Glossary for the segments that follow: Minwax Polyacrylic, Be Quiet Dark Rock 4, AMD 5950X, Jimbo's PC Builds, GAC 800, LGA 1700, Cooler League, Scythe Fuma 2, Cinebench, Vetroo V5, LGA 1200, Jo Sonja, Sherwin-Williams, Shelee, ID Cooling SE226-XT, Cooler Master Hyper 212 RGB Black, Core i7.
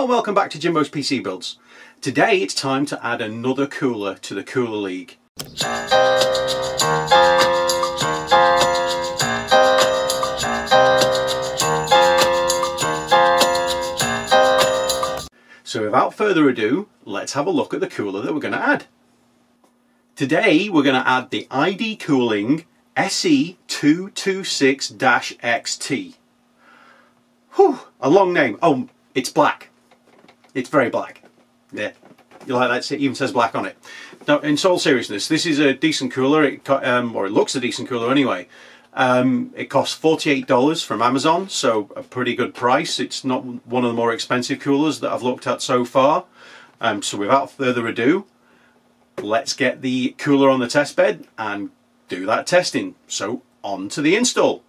Hello and welcome back to Jimbo's PC Builds. Today it's time to add another cooler to the Cooler League. So without further ado, let's have a look at the cooler that we're going to add. Today we're going to add the ID Cooling SE226-XT. Whew, a long name. Oh, it's black. It's very black. Yeah, you like that? It even says black on it. Now, in all seriousness, this is a decent cooler. It looks a decent cooler anyway. It costs $48 from Amazon, so a pretty good price. It's not one of the more expensive coolers that I've looked at so far. So without further ado, let's get the cooler on the test bed and do that testing. So on to the install.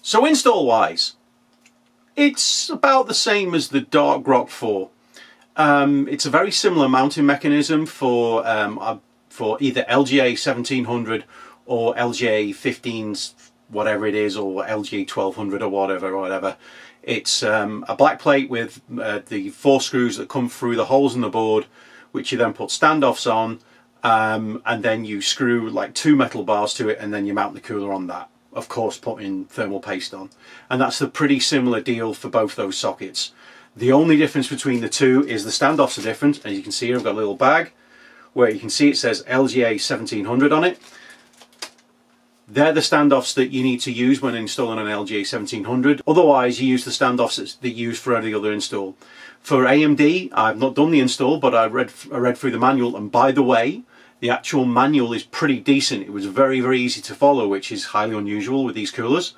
So install wise, it's about the same as the Dark Rock 4. It's a very similar mounting mechanism for either LGA 1700 or LGA 15s, whatever it is, or LGA 1200 or whatever. It's a black plate with the four screws that come through the holes in the board, which you then put standoffs on, and then you screw like two metal bars to it, and then you mount the cooler on that. Of course, putting thermal paste on, and that's the pretty similar deal for both those sockets. The only difference between the two is the standoffs are different. As you can see here, I've got a little bag where you can see it says LGA 1700 on it. They're the standoffs that you need to use when installing an LGA 1700. Otherwise, you use the standoffs that you use for every other install. For AMD, I've not done the install, but I read through the manual, and by the way, the actual manual is pretty decent. It was very, very easy to follow, which is highly unusual with these coolers.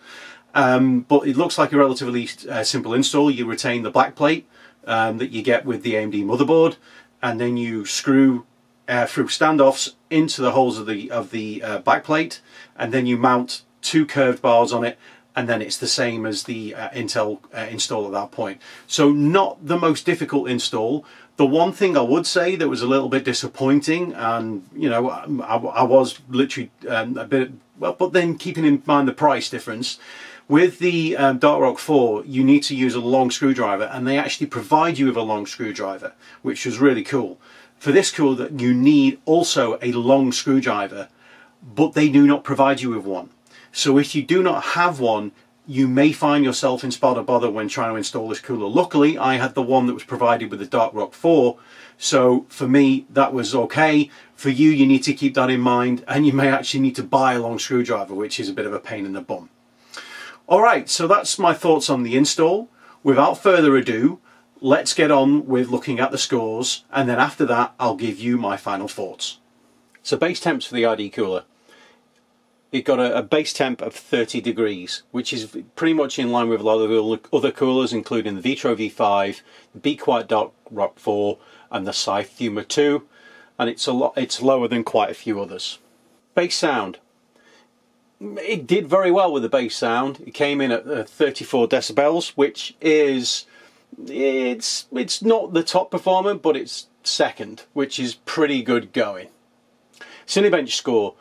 But it looks like a relatively simple install. You retain the black plate that you get with the AMD motherboard, and then you screw through standoffs into the holes of the back plate, and then you mount two curved bars on it, and then it's the same as the Intel install at that point. So not the most difficult install. The one thing I would say that was a little bit disappointing, and you know, I was literally a bit, well, but then keeping in mind the price difference, with the Dark Rock 4, you need to use a long screwdriver, and they actually provide you with a long screwdriver, which was really cool. For this cooler, you need also a long screwdriver, but they do not provide you with one. So if you do not have one, you may find yourself in spot of bother when trying to install this cooler. Luckily, I had the one that was provided with the Dark Rock 4, so for me, that was okay. For you, you need to keep that in mind, and you may actually need to buy a long screwdriver, which is a bit of a pain in the bum. All right, so that's my thoughts on the install. Without further ado, let's get on with looking at the scores, and then after that, I'll give you my final thoughts. So base temps for the ID cooler. It got a base temp of 30 degrees, which is pretty much in line with a lot of the other coolers, including the Vetroo V5, the Be Quiet Dark Rock 4, and the Scythe Fuma 2, and it's lower than quite a few others. Bass sound. It did very well with the bass sound. It came in at 34 decibels, which is it's not the top performer, but it's second, which is pretty good going. Cinebench score.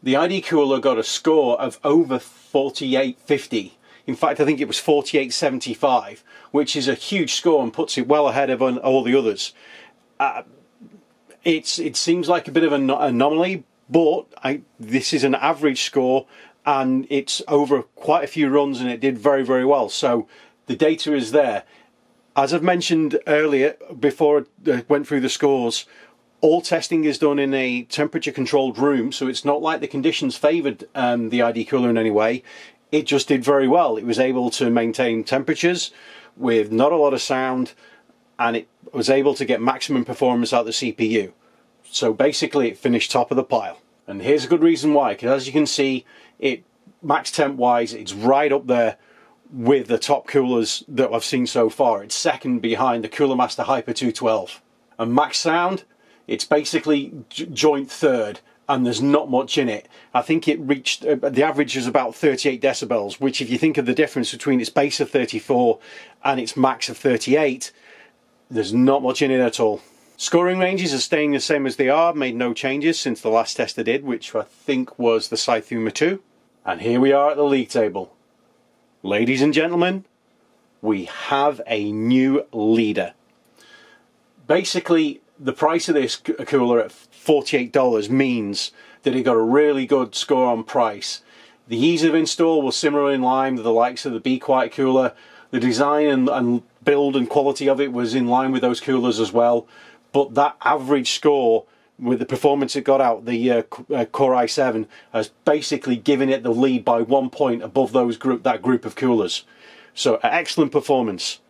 The ID Cooler got a score of over 4850. In fact, I think it was 4875, which is a huge score and puts it well ahead of all the others. It seems like a bit of an anomaly, but this is an average score, and it's over quite a few runs, and it did very, very well. So the data is there. As I've mentioned earlier, before I went through the scores, all testing is done in a temperature-controlled room, so it's not like the conditions favoured the ID Cooler in any way. It just did very well. It was able to maintain temperatures with not a lot of sound, and it was able to get maximum performance out of the CPU. So basically it finished top of the pile. And here's a good reason why, because as you can see, it max temp-wise, it's right up there with the top coolers that I've seen so far. It's second behind the Cooler Master Hyper 212. And max sound, it's basically joint third, and there's not much in it. I think it reached, the average is about 38 decibels, which if you think of the difference between its base of 34 and its max of 38, there's not much in it at all. Scoring ranges are staying the same as they are, made no changes since the last test I did, which I think was the Scythe Fuma 2. And here we are at the league table. Ladies and gentlemen, we have a new leader. Basically, the price of this cooler at $48 means that it got a really good score on price. The ease of install was similar in line with the likes of the Be Quiet cooler. The design and build and quality of it was in line with those coolers as well. But that average score with the performance it got out, the Core i7, has basically given it the lead by 1 point above those that group of coolers. So excellent performance.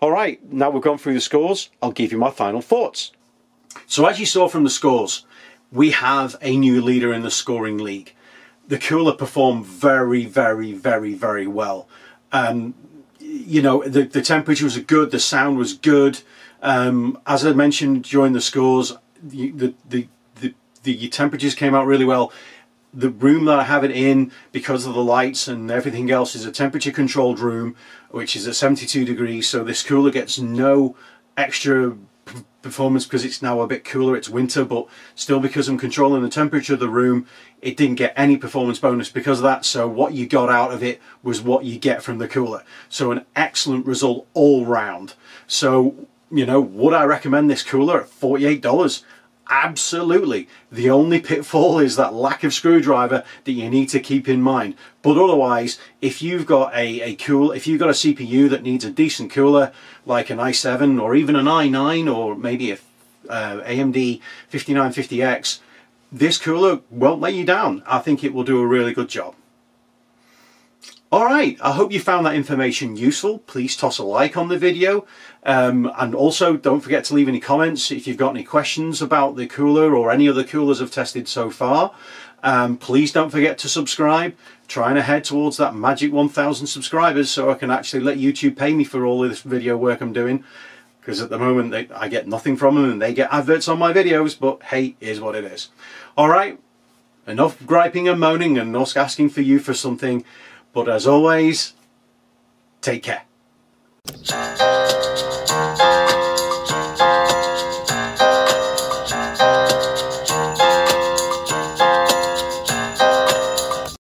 Alright, now we've gone through the scores, I'll give you my final thoughts. So as you saw from the scores, we have a new leader in the scoring league. The cooler performed very, very, very, very well. You know, the temperatures are good, the sound was good. As I mentioned during the scores, the temperatures came out really well. The room that I have it in, because of the lights and everything else, is a temperature controlled room, which is at 72 degrees. So this cooler gets no extra performance because it's now a bit cooler, it's winter, but still, because I'm controlling the temperature of the room, it didn't get any performance bonus because of that. So what you got out of it was what you get from the cooler. So an excellent result all round. So, you know, would I recommend this cooler at $48? Absolutely. The only pitfall is that lack of screwdriver that you need to keep in mind. But otherwise, if you've got a CPU that needs a decent cooler, like an i7 or even an i9 or maybe a AMD 5950X, this cooler won't let you down. I think it will do a really good job. Alright, I hope you found that information useful. Please toss a like on the video, and also don't forget to leave any comments if you've got any questions about the cooler or any other coolers I've tested so far. Please don't forget to subscribe. Trying to head towards that magic 1000 subscribers so I can actually let YouTube pay me for all of this video work I'm doing, because at the moment I get nothing from them and they get adverts on my videos, but hey, here's what it is. Alright, enough griping and moaning and us asking for you for something. But as always, take care.